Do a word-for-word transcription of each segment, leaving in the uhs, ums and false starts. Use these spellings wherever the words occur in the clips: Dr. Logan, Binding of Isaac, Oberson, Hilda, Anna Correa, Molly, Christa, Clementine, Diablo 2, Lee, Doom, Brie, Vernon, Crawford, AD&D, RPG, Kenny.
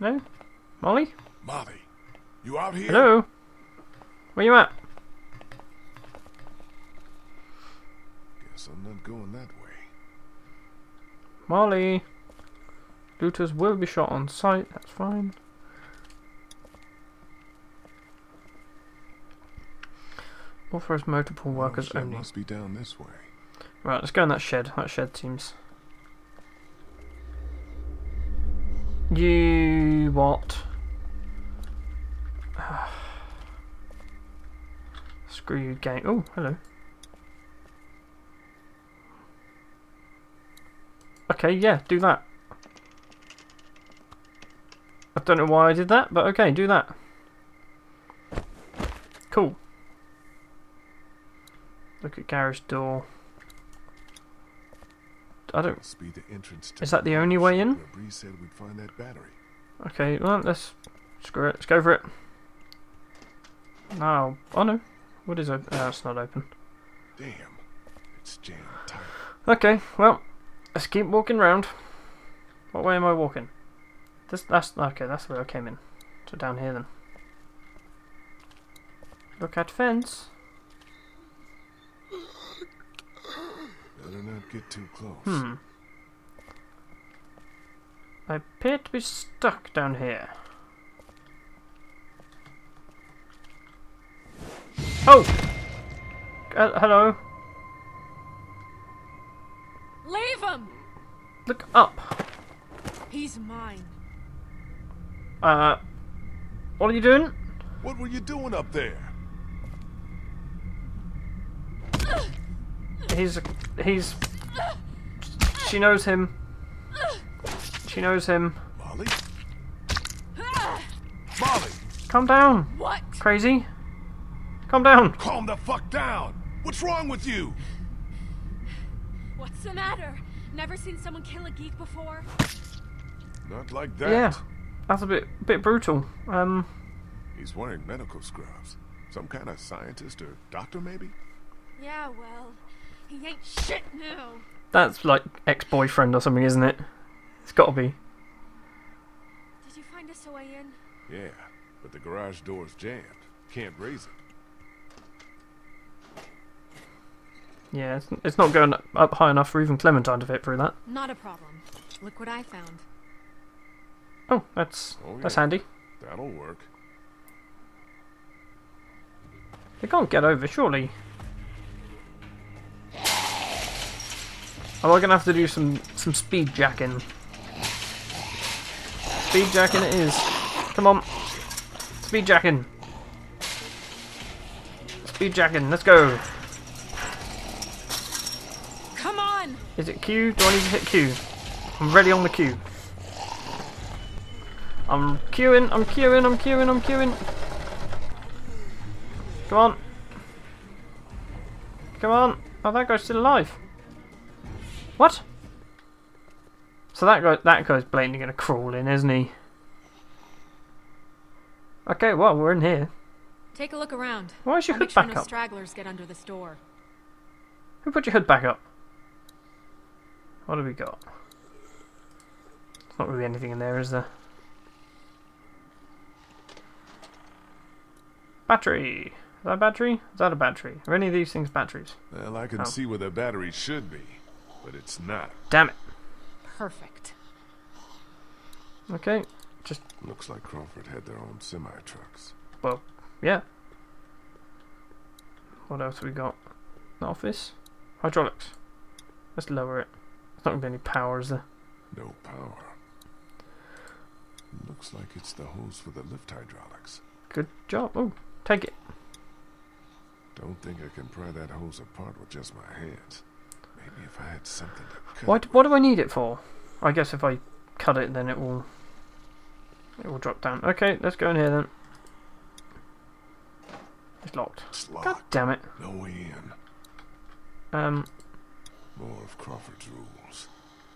No? Molly? Molly, you out here? Hello? Where you at? Guess I'm not going that way. Molly! Looters will be shot on sight, that's fine. Authorized multiple workers well, only. Must be down this way. Right, let's go in that shed. That shed seems. You what? Screw you, gang. Oh, hello. Okay, yeah, do that. I don't know why I did that, but okay, do that. Cool. Look at garage door. I don't. Is that the only way in? Okay, well, let's screw it. Let's go for it. Now, oh, oh no, what is open? No, it's not open. Damn, it's jammed tight. Okay, well, let's keep walking round. What way am I walking? This, that's okay. That's the way I came in. So down here then. Look at fence. Better not get too close. Hmm. I appear to be stuck down here. Oh! Uh, hello? Leave him! Look up. He's mine. Uh, what are you doing? What were you doing up there? He's, he's, she knows him. She knows him. Molly? Molly! Calm down. What? Crazy? Calm down. Calm the fuck down. What's wrong with you? What's the matter? Never seen someone kill a geek before? Not like that. Yeah, that's a bit, bit brutal. Um. He's wearing medical scrubs. Some kind of scientist or doctor, maybe? Yeah, well. He ain't shit now. That's like ex-boyfriend or something, isn't it? It's gotta be. Did you find us a way in? Yeah, but the garage door's jammed. Can't raise it. Yeah, it's, it's not going up high enough for even Clementine to fit through that. Not a problem. Look what I found. Oh, that's oh, yeah. that's handy. That'll work. They can't get over, surely. Am I gonna have to do some some speed jacking? Speed jacking it is. Come on, speed jacking, speed jacking. Let's go. Come on. Is it Q? Do I need to hit Q? I'm ready on the Q. I'm queuing. I'm queuing. I'm queuing. I'm queuing. Come on. Come on. Oh, that guy's still alive. What? So that guy, that guy's blatantly going to crawl in, isn't he? Okay, well, we're in here. Take a look around. Why is your I'll hood make back sure no up? Stragglers get under this door. Who put your hood back up? What have we got? There's not really anything in there, is there? Battery. Is that a battery? Is that a battery? Are any of these things batteries? Well, I can oh. see where the battery should be. But it's not. Damn it. Perfect. Okay, just... Looks like Crawford had their own semi-trucks. Well, yeah. What else we got? An office? Hydraulics. Let's lower it. There's not going to be any power, is there? No power. Looks like it's the hose for the lift hydraulics. Good job. Oh, take it. Don't think I can pry that hose apart with just my hands. Maybe if I had something to cut. What, what do I need it for? I guess if I cut it, then it will it will drop down. Okay, let's go in here then. It's locked. It's locked. God damn it. No way in. Um. More of Crawford's rules.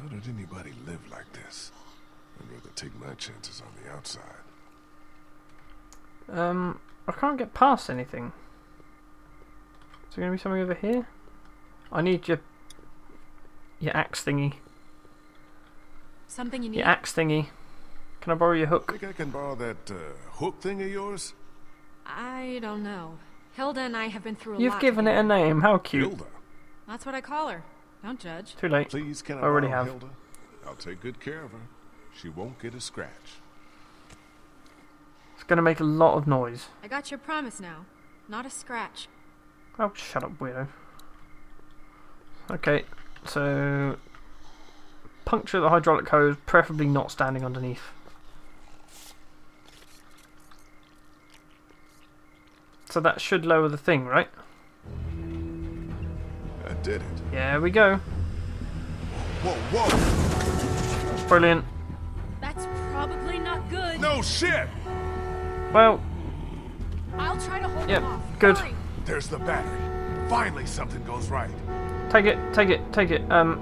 How did anybody live like this? I'd rather take my chances on the outside. Um, I can't get past anything. Is there going to be something over here? I need your your axe thingy. Something you need. Your axe thingy. Can I borrow your hook? Think I can borrow that uh, hook thing of yours? I don't know. Hilda and I have been through a You've lot. You've given it a name. How cute. Hilda. That's what I call her. Don't judge. Too late. Please, can I, I already have. Hilda? I'll take good care of her. She won't get a scratch. It's going to make a lot of noise. I got your promise now. Not a scratch. Oh, shut up, weirdo. Okay, so... puncture the hydraulic hose, preferably not standing underneath. So that should lower the thing, right? I did it. Yeah, we go. Whoa, whoa! Brilliant. That's probably not good. No shit! Well... I'll try to hold yeah, off. Good. Fine. There's the battery. Finally something goes right. Take it, take it, take it. Um,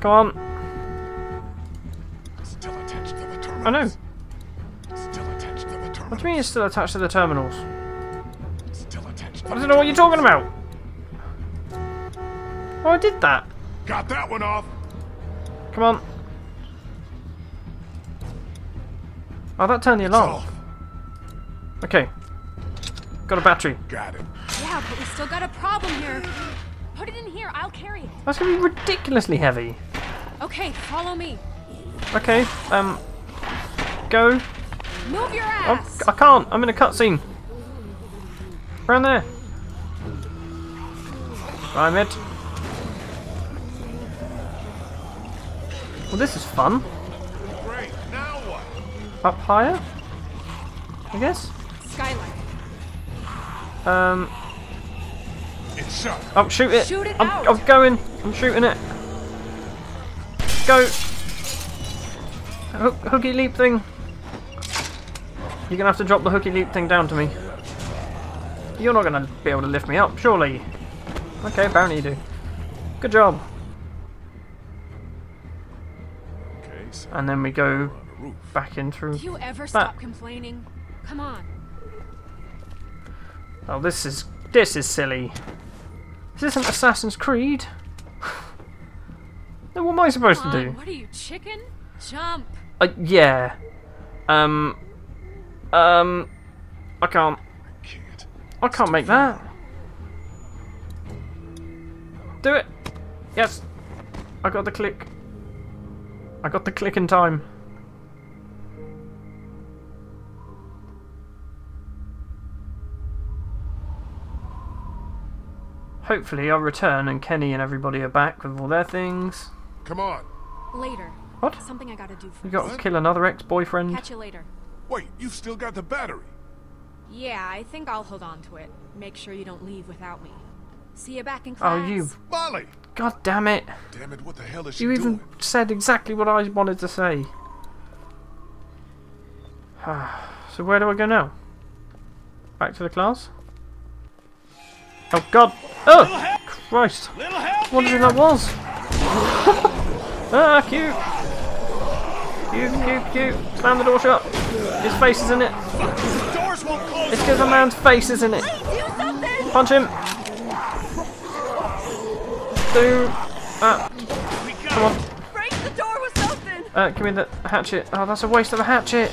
come on. Still attached to the terminals. I know. Still attached to the terminals. What do you mean it's still attached to the terminals? Still attached. To I don't know what you're talking about. Oh, I did that. Got that one off. Come on. Oh, that turned the alarm off. Okay. Got a battery. Got it. Yeah, but we still got a problem here. Put it in here. I'll carry it. That's gonna be ridiculously heavy. Okay, follow me. Okay. Um. Go. Move your ass. Oh, I can't. I'm in a cutscene. Around there. I'm it. Well, this is fun. Great. Now what? Up higher. I guess. Skylight. Um. It's shot. Oh, shoot it! Shoot it I'm, out. I'm going. I'm shooting it. Go. Hook, hooky leap thing. You're gonna have to drop the hooky leap thing down to me. You're not gonna be able to lift me up, surely. Okay, apparently you do. Good job. Okay, so and then we go back in through. You ever that. Stop complaining? Come on. Oh, this is this is silly. This isn't Assassin's Creed. Then what am I supposed Come on, to do? What are you, chicken? Jump. Uh, yeah. Um. Um. I can't. I can't. I can't make that. Do it. Yes. I got the click. I got the click in time. Hopefully I'll return and Kenny and everybody are back with all their things. Come on. Later. What? Something I gotta do first. You gotta what? Kill another ex-boyfriend. Catch you later. Wait, you've still got the battery. Yeah, I think I'll hold on to it. Make sure you don't leave without me. See you back in class. Oh, you. Molly! God damn it. Damn it, what the hell is she doing? You even said exactly what I wanted to say. So where do I go now? Back to the class? Oh God! Oh Little Christ! Little what do you think that was? Ah, cute, cute, cute, cute! Slam the door shut. His face is in it. The doors won't close. It's because a man's face is in it. Punch him! Do that! Uh, come on! Break the door with something. Uh, give me the hatchet. Oh, that's a waste of a hatchet.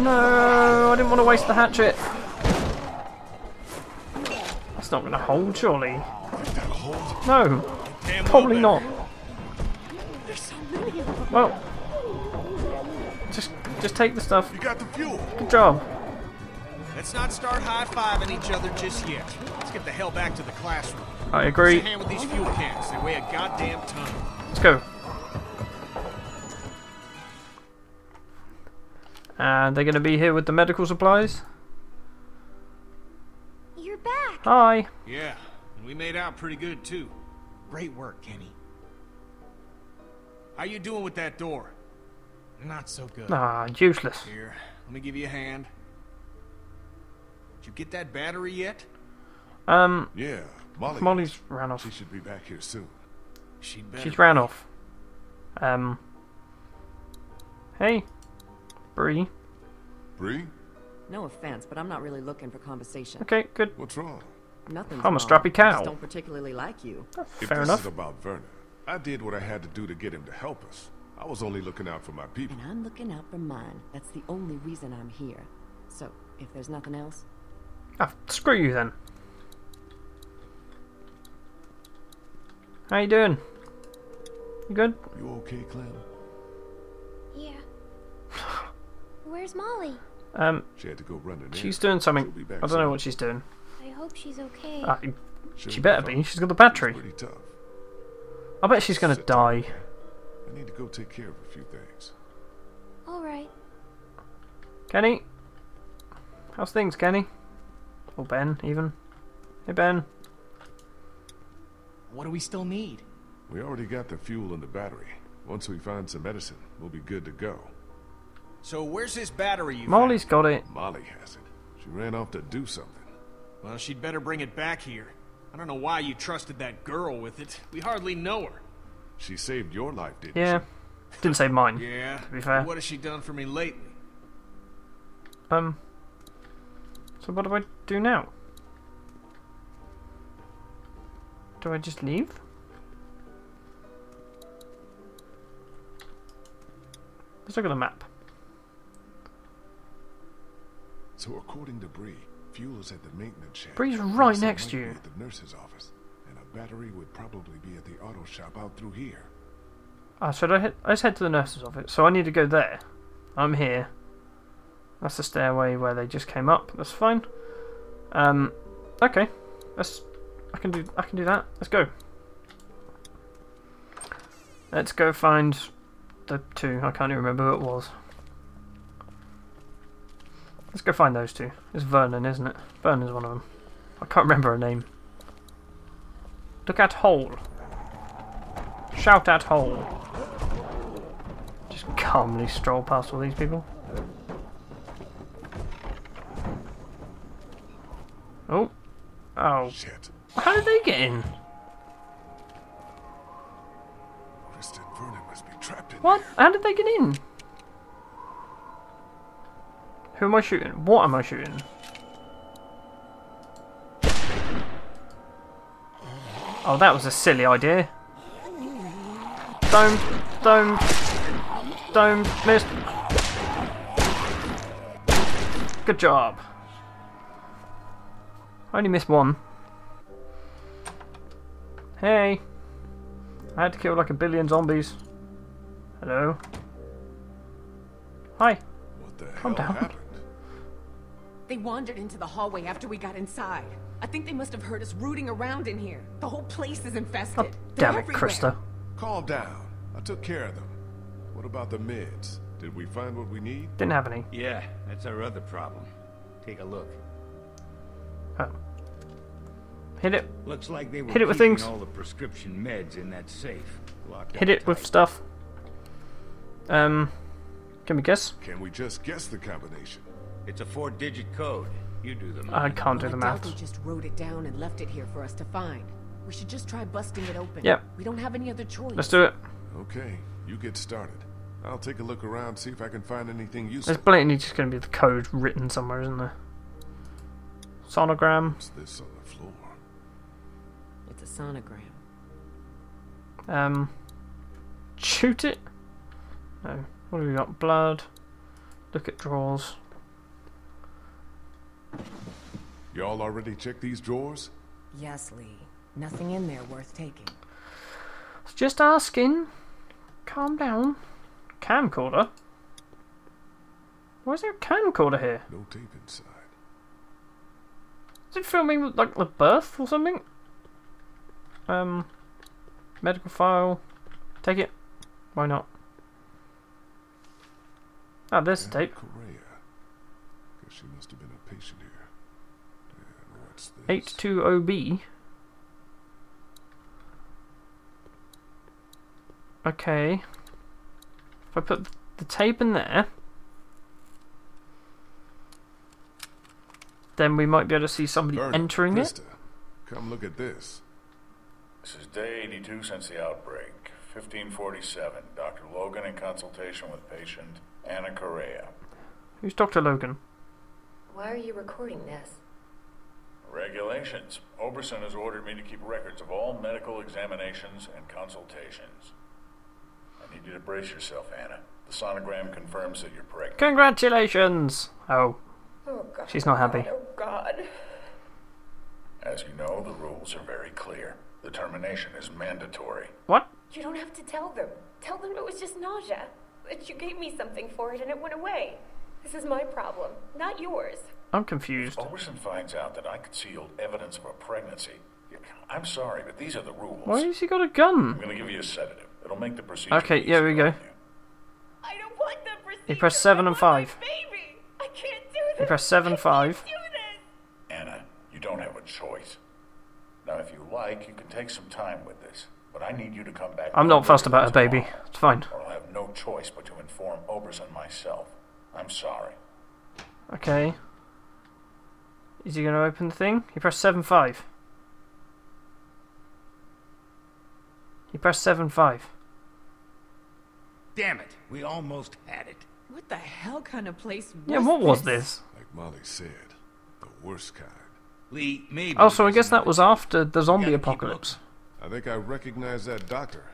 No, I didn't want to waste the hatchet. It's not going to hold, surely. No, probably not. Well, just just take the stuff. You got the fuel. Good job. Let's not start high-fiving each other just yet. Let's get the hell back to the classroom. I agree. Hand with these fuel cans. They weigh a goddamn ton. Let's go. And they're going to be here with the medical supplies. Back. Hi. Yeah, and we made out pretty good too. Great work, Kenny. How you doing with that door? Not so good. Ah, useless. Here, let me give you a hand. Did you get that battery yet? Um. Yeah, Molly. Molly's ran off. She should be back here soon. She better. She's ran off. Um. Hey, Brie. Brie. No offense, but I'm not really looking for conversation. Okay, good. What's wrong? Nothing. I'm a strappy cow. I just don't particularly like you. Fair enough. If this is about Vernon, I did what I had to do to get him to help us. I was only looking out for my people. And I'm looking out for mine. That's the only reason I'm here. So, if there's nothing else... Ah, oh, screw you then. How you doing? You good? You okay, Clem? Yeah. Where's Molly? Um, she had to go running. She's doing something. I don't soon. know what she's doing. I hope she's okay. Uh, she She'll better be. be. She's got the battery. Tough. I bet she's gonna Sit die. Down. I need to go take care of a few things. All right. Kenny, how's things, Kenny? Or Ben, even? Hey, Ben. What do we still need? We already got the fuel and the battery. Once we find some medicine, we'll be good to go. So where's this battery you Molly's found? got it. Molly has it. She ran off to do something. Well, she'd better bring it back here. I don't know why you trusted that girl with it. We hardly know her. She saved your life, didn't yeah. she? Yeah. Didn't save mine. Yeah. To be fair. What has she done for me lately? Um. So what do I do now? Do I just leave? Let's look at the map. So according to Brie, fuel is at the maintenance shed. Brie's right next to you. At the nurse's office, and a battery would probably be at the auto shop out through here. Ah, so I, I just head to the nurse's office. So I need to go there. I'm here. That's the stairway where they just came up. That's fine. Um, okay. Let's. I can do. I can do that. Let's go. Let's go find the two. I can't even remember who it was. Let's go find those two. It's Vernon, isn't it? Vernon's one of them. I can't remember her name. Look at hole. Shout at hole. Just calmly stroll past all these people. Oh. Oh. Shit. How did they get in? Christa and Vernon must be trapped in What? There. How did they get in? Who am I shooting? What am I shooting? Oh, that was a silly idea. Don't, don't, don't miss. Good job. I only missed one. Hey. I had to kill like a billion zombies. Hello. Hi. What the Calm hell down. Happened? They wandered into the hallway after we got inside. I think they must have heard us rooting around in here. The whole place is infested. Oh, damn it, Christa. Calm down. I took care of them. What about the meds? Did we find what we need? Didn't have any. Yeah, that's our other problem. Take a look. Oh. Hit it. Looks like they were Hit it with things. All the prescription meds in that safe. Locked Hit it tight. with stuff. Um, can we guess? Can we just guess the combination? It's a four-digit code. You do the math. I can't do the math. They just wrote it down and left it here for us to find. We should just try busting it open. Yep. We don't have any other choice. Let's do it. Okay, you get started. I'll take a look around, see if I can find anything useful. There's blatantly just going to be the code written somewhere, isn't there? Sonogram. What's this on the floor? It's a sonogram. Um. Shoot it. No. What have we got? Blood. Look at drawers. Y'all already checked these drawers? Yes, Lee. Nothing in there worth taking. Just asking. Calm down. Camcorder? Why is there a camcorder here? No tape inside. Is it filming like the birth or something? Um. Medical file. Take it. Why not? Ah, oh, there's the tape. Correa. Guess she must have been a patient here. eight two zero B. Okay. If I put the tape in there, then we might be able to see somebody Vernon, entering Christa, it. Come look at this. This is day eighty-two since the outbreak, fifteen forty-seven. Doctor Logan in consultation with patient Anna Correa. Who's Doctor Logan? Why are you recording this? Regulations. Oberson has ordered me to keep records of all medical examinations and consultations. I need you to brace yourself, Anna. The sonogram confirms that you're pregnant. Congratulations! Oh. Oh God. She's not happy. Oh God. As you know, the rules are very clear. The termination is mandatory. What? You don't have to tell them. Tell them it was just nausea. That you gave me something for it and it went away. This is my problem, not yours. I'm confused. If Oberson finds out that I concealed evidence of a pregnancy, I'm sorry, but these are the rules. Why has he got a gun? I'm going to give you a sedative. It'll make the procedure okay, easier. Here we go. I don't want the procedure. You press seven and five. Baby. I can't do this. You press seven and five. Anna, you don't have a choice. Now, if you like, you can take some time with this, but I need you to come back. I'm not fussed about her baby. It's fine. Or I'll have no choice but to inform Oberson myself. I'm sorry. Okay. Is he going to open the thing? You press seven five. You press seven five. Damn it! We almost had it. What the hell kind of place was Yeah, what this? was this? Like Molly said, the worst kind. Lee, maybe. Oh, so I guess that was after the zombie apocalypse. I think I recognize that doctor.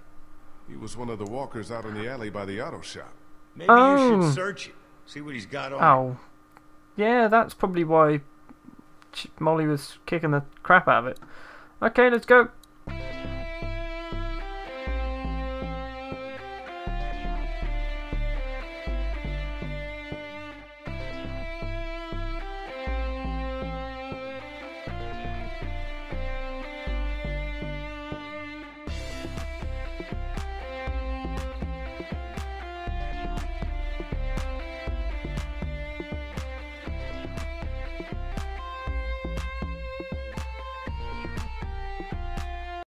He was one of the walkers out in the alley by the auto shop. Maybe oh. you should search it. See what he's got on. Oh. Yeah, that's probably why Molly was kicking the crap out of it. Okay, let's go.